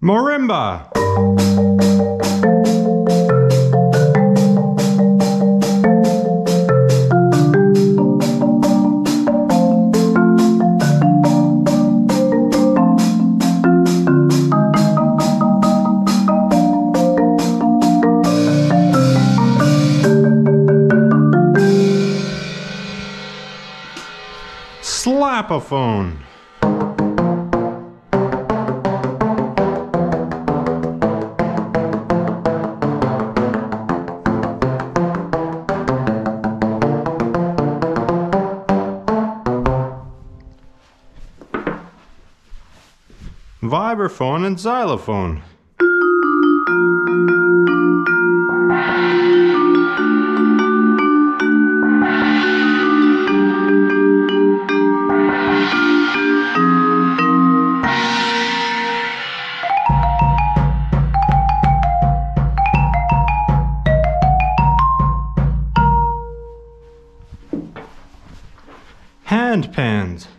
Marimba. Slapophone. Vibraphone and xylophone. Handpans.